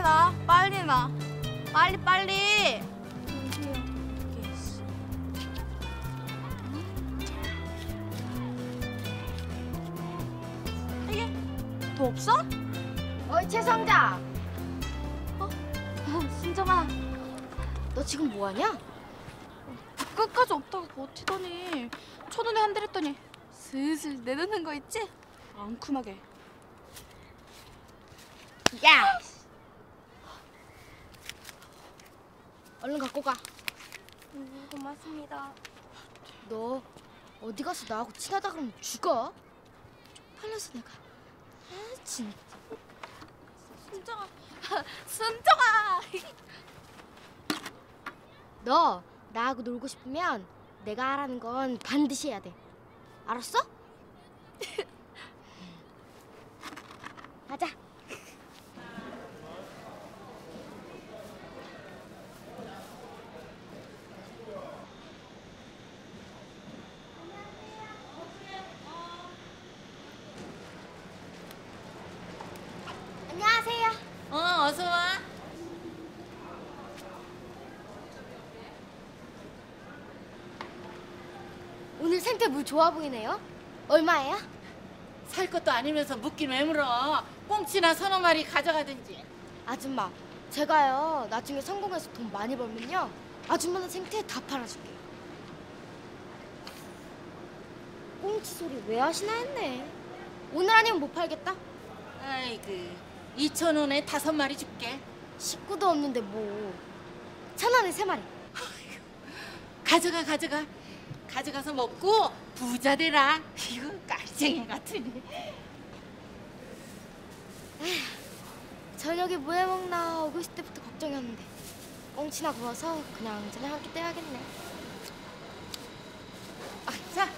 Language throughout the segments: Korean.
빨리 나, 빨리 나. 빨리, 빨리. 이게 더 없어? 어이, 최성자. 어? 순정아, 너 지금 뭐하냐? 끝까지 없다고 버티더니 첫눈에 한 대 했더니 슬슬 내놓는 거 있지? 앙큼하게. 야! 얼른 갖고 가. 고맙습니다. 너 어디 가서 나하고 친하다 그러면 죽어. 쪽팔려서 내가. 아, 진짜. 순정아. 순정아. 너 나하고 놀고 싶으면 내가 하라는 건 반드시 해야 돼. 알았어? 가자. 안녕하세요. 어서 와. 오늘 생태 물 좋아 보이네요. 얼마예요? 살 것도 아니면서 묻긴 왜 물어. 꽁치나 서너 마리 가져가든지. 아줌마, 제가요 나중에 성공해서 돈 많이 벌면요 아줌마는 생태 다 팔아줄게요. 꽁치 소리 왜 하시나 했네. 오늘 아니면 못 팔겠다. 아이고, 2,000원에 5마리 줄게. 식구도 없는데 뭐. 1,000원에 3마리. 아이고, 가져가, 가져가. 가져가서 먹고 부자 되라. 이거 깔쟁이 같으니. 저녁에 뭐 해먹나 오고 있을 때부터 걱정이었는데 꽁치나 구워서 그냥 저녁 한 끼 떼야겠네. 아, 자,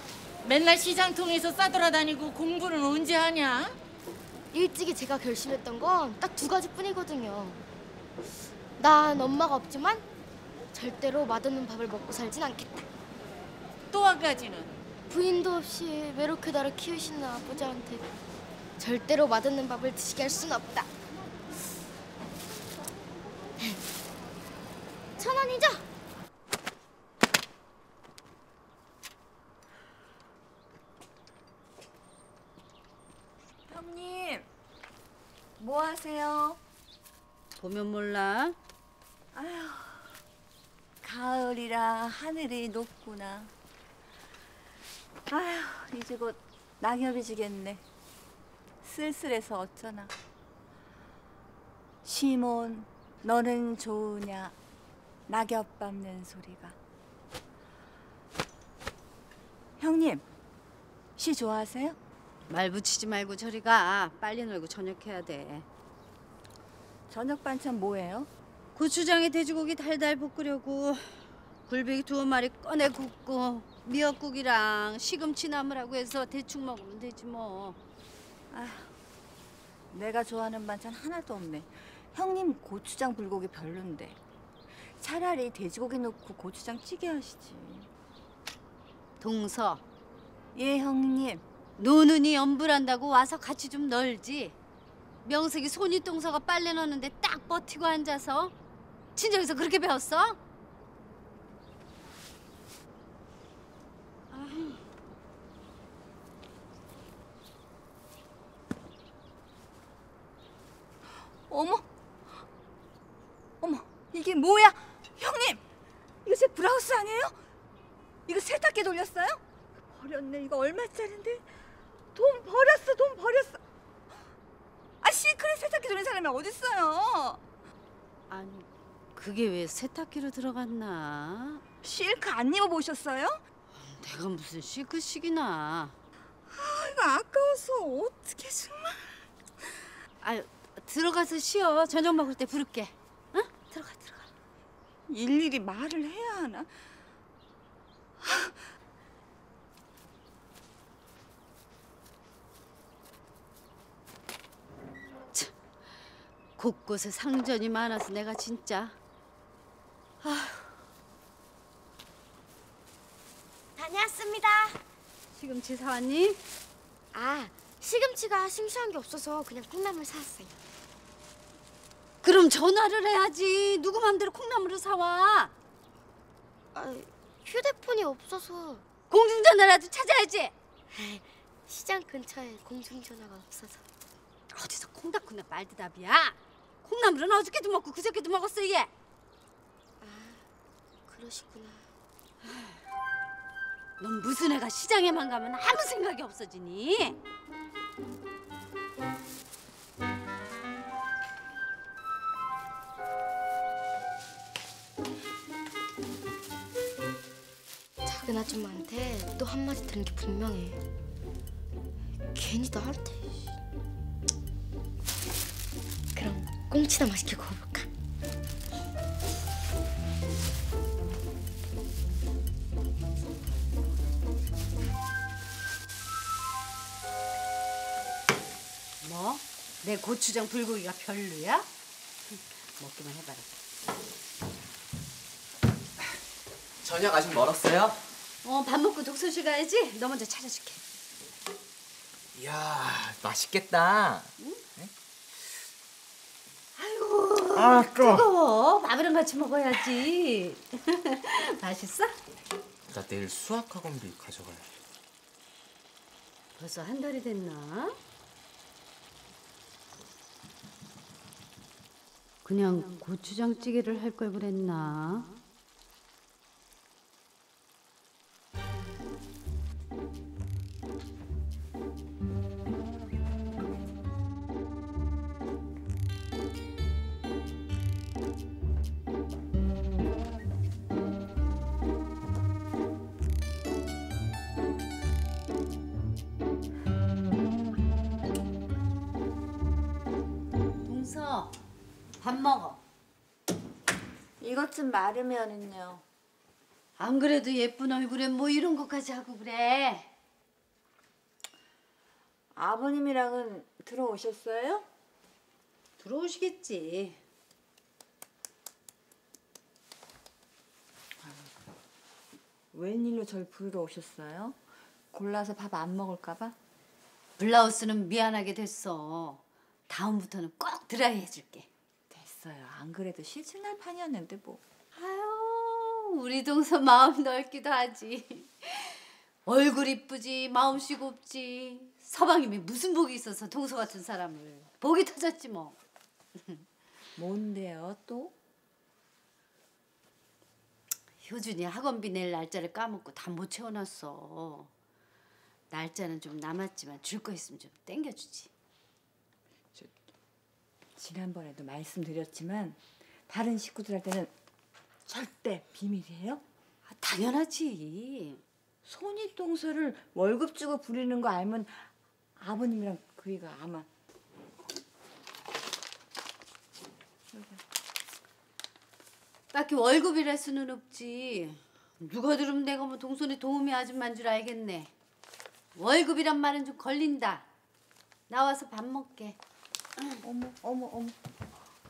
맨날 시장 통해서 싸돌아다니고 공부는 언제 하냐? 일찍이 제가 결심했던 건 딱 2가지뿐이거든요. 난 엄마가 없지만 절대로 맛없는 밥을 먹고 살진 않겠다. 또 한 가지는? 부인도 없이 외롭게 나를 키우시는 아버지한테 절대로 맛없는 밥을 드시게 할 수는 없다. 1,000원이죠? 형님, 뭐 하세요? 보면 몰라? 아휴, 가을이라 하늘이 높구나. 아휴, 이제 곧 낙엽이 지겠네. 쓸쓸해서 어쩌나. 시몬, 너는 좋으냐. 낙엽 밟는 소리가. 형님, 시 좋아하세요? 말 붙이지 말고 저리 가. 빨리 놀고 저녁해야 돼. 저녁 반찬 뭐예요? 고추장에 돼지고기 달달 볶으려고 굴비기 2마리 꺼내 굽고 미역국이랑 시금치 나물하고 해서 대충 먹으면 되지 뭐. 아휴, 내가 좋아하는 반찬 하나도 없네. 형님 고추장 불고기 별론데. 차라리 돼지고기 넣고 고추장 찌개 하시지. 동서. 예, 형님. 노는이 엄불한다고 와서 같이 좀 널지. 명색이 손이 동서가 빨래 넣는데 딱 버티고 앉아서. 친정에서 그렇게 배웠어? 어머, 어머, 이게 뭐야? 형님, 이거 제 브라우스 아니에요? 이거 세탁기 돌렸어요? 버렸네. 이거 얼마짜린데? 돈 버렸어, 돈 버렸어. 아, 시크릿 세탁기 돌린 사람이 어딨어요? 아니, 그게 왜 세탁기로 들어갔나? 실크 안 입어보셨어요? 내가 무슨 실크식이나. 아, 이거 아까워서 어떻게 정말. 아유, 들어가서 쉬어. 저녁 먹을 때 부를게. 응? 들어가, 들어가. 일일이 말을 해야 하나? 참, 곳곳에 상전이 많아서 내가 진짜. 아휴. 다녀왔습니다. 시금치 사왔니? 아, 시금치가 싱싱한 게 없어서 그냥 콩나물 사왔어요. 그럼 전화를 해야지. 누구 맘대로 콩나물을 사와. 아, 휴대폰이 없어서. 공중전화라도 찾아야지. 시장 근처에 공중전화가 없어서. 어디서 콩닥콩닥 말대답이야. 콩나물은 어저께도 먹고 그저께도 먹었어 얘. 아, 그러시구나. 넌 무슨 애가 시장에만 가면 아무 생각이 없어지니? 작은 아줌마한테 또 한마디 들은 게 분명해. 괜히 나한테. 그럼 꽁치나 맛있게 구워볼까? 뭐? 내 고추장 불고기가 별로야? 먹기만 해봐라. 저녁 아직 멀었어요? 어, 밥 먹고 독서실 가야지. 너 먼저 찾아줄게. 이야, 맛있겠다. 응? 네? 아이고, 아, 뜨거워. 밥이랑 같이 먹어야지. 맛있어? 나 내일 수학학원비 가져갈래. 벌써 한 달이 됐나? 그냥 고추장찌개를 할 걸 그랬나? 밥 먹어. 이것 좀 마르면은요. 안 그래도 예쁜 얼굴에 뭐 이런 것까지 하고 그래. 아버님이랑은 들어오셨어요? 들어오시겠지. 웬일로 절 부르러 오셨어요? 골라서 밥 안 먹을까 봐? 블라우스는 미안하게 됐어. 다음부터는 꼭 드라이 해줄게. 안 그래도 실증날 판이었는데 뭐. 아유, 우리 동서 마음 넓기도 하지. 얼굴 이쁘지 마음씨 곱지. 서방님이 무슨 복이 있어서 동서 같은 사람을. 복이 터졌지 뭐. 뭔데요 또? 효준이 학원비 낼 날짜를 까먹고 다 못 채워놨어. 날짜는 좀 남았지만 줄 거 있으면 좀 땡겨주지. 지난번에도 말씀드렸지만 다른 식구들한테는 절대 비밀이에요? 아, 당연하지. 손이 동서를 월급 주고 부리는 거 알면 아버님이랑 그이가 아마. 딱히 월급이랄 수는 없지. 누가 들으면 내가 뭐 동선의 도우미 아줌마인 줄 알겠네. 월급이란 말은 좀 걸린다. 나와서 밥 먹게. 어머, 어머, 어머.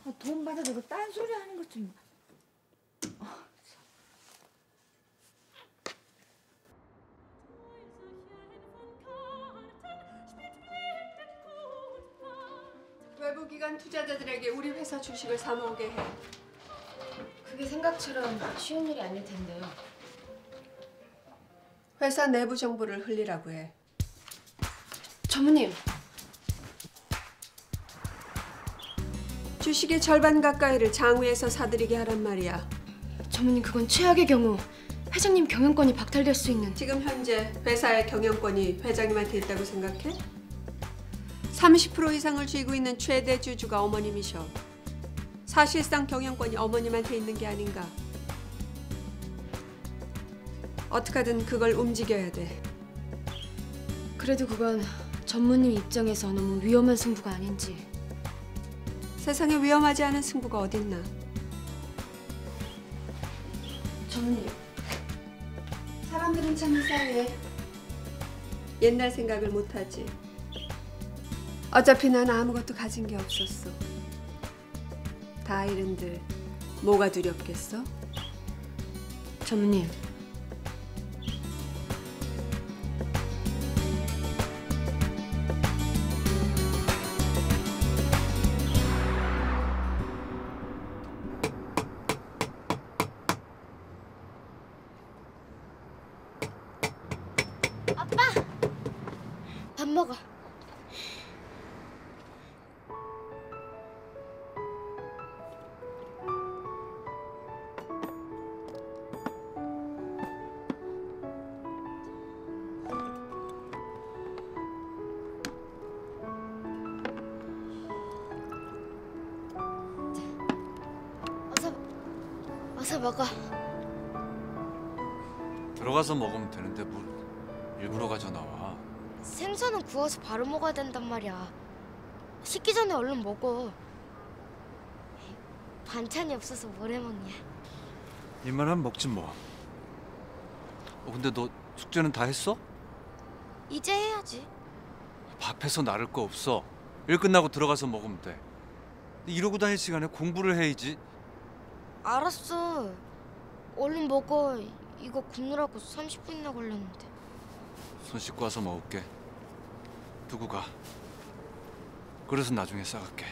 아, 돈 받아도 이거 딴소리 하는 것 좀. 아, 외부기관 투자자들에게 우리 회사 주식을 사모으게 해. 그게 생각처럼 쉬운 일이 아닐 텐데요. 회사 내부 정보를 흘리라고 해. 전무님. 주식의 절반 가까이를 장외에서 사들이게 하란 말이야. 전무님, 그건 최악의 경우 회장님 경영권이 박탈될 수 있는. 지금 현재 회사의 경영권이 회장님한테 있다고 생각해? 30% 이상을 쥐고 있는 최대 주주가 어머님이셔. 사실상 경영권이 어머님한테 있는 게 아닌가. 어떻게든 그걸 움직여야 돼. 그래도 그건 전무님 입장에서 너무 위험한 승부가 아닌지. 세상에 위험하지 않은 승부가 어딨나. 전무님, 사람들은 참 이상해. 옛날 생각을 못하지. 어차피 난 아무것도 가진 게 없었어. 다 잃은들 뭐가 두렵겠어? 전무님. 먹어. 어서 먹어. 들어가서 먹으면 되는데 뭘 일부러 가져나와. 생선은 구워서 바로 먹어야 된단 말이야. 식기 전에 얼른 먹어. 반찬이 없어서 뭘 해먹냐. 입만 하면 먹지 뭐. 근데 너 숙제는 다 했어? 이제 해야지. 밥해서 나를 거 없어. 일 끝나고 들어가서 먹으면 돼. 이러고 다닐 시간에 공부를 해야지. 알았어. 얼른 먹어. 이거 굽느라고 30분이나 걸렸는데. 손 씻고 와서 먹을게. 두고 가. 그래서 나중에 싸갈게.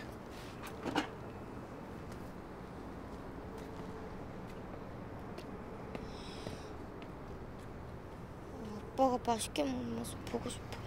아빠가 맛있게 먹는 모습 보고 싶어.